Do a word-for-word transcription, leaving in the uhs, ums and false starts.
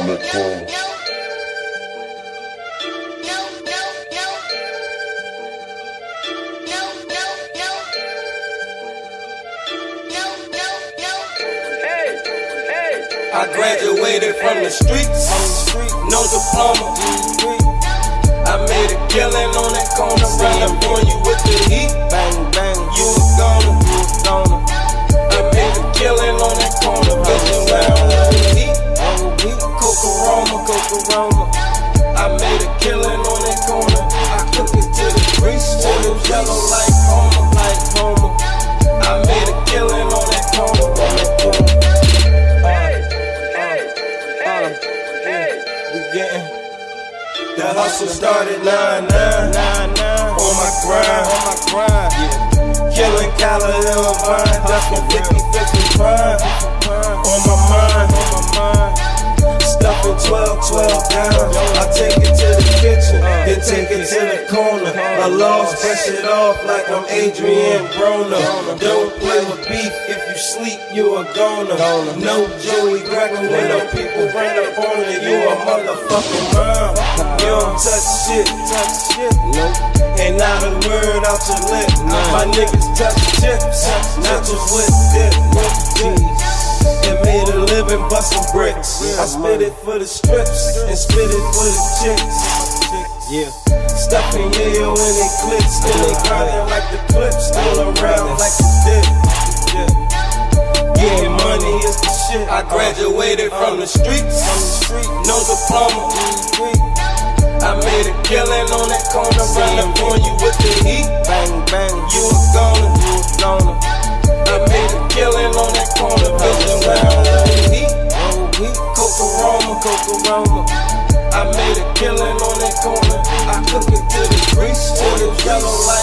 on the tongue. I graduated from the streets, no diploma. I made a killing on that corner, running for you with the heat. Bang, bang, you a goner, you a goner. I made a killing on that corner, bitchin' round with the heat. Cook aroma, cook aroma. I made a killing on that corner. I took it to the grease, to the yellow like Homer, like Homer. I made a killing on that corner, on that corner. The hustle started nine nine, on my grind, on my grind, yeah. Killing Calla Lil Vine, that's my fifty fifty prime, on my mind, on my mind. Stuffing twelve twelve down, I take it to the kitchen, then take it to the corner. I lost that shit off like I'm Adrian Broner. Don't play with beef, if you sleep, you a goner. No Joey Greco, when no people ran up on it, you a motherfucking mom. You don't touch shit, touch shit, nope. Ain't not a word out your lip. My niggas touch chips, not just with dip, and made a living bustin' bricks. I spit it for the strips and spit it for the chicks. Yeah, stuffin' yayo in they clips, still they grindin' like the clips, still around like the dip. Getting money is the shit. I graduated from the streets, no diploma. I made a killing on that corner, running for you with the heat. Bang, bang, you a goner, you a goner. I made a killing on that corner, bitchin' round with the heat. Cook aroma, cook aroma. I made a killing on that corner. I took it to the grease, to the yellow light.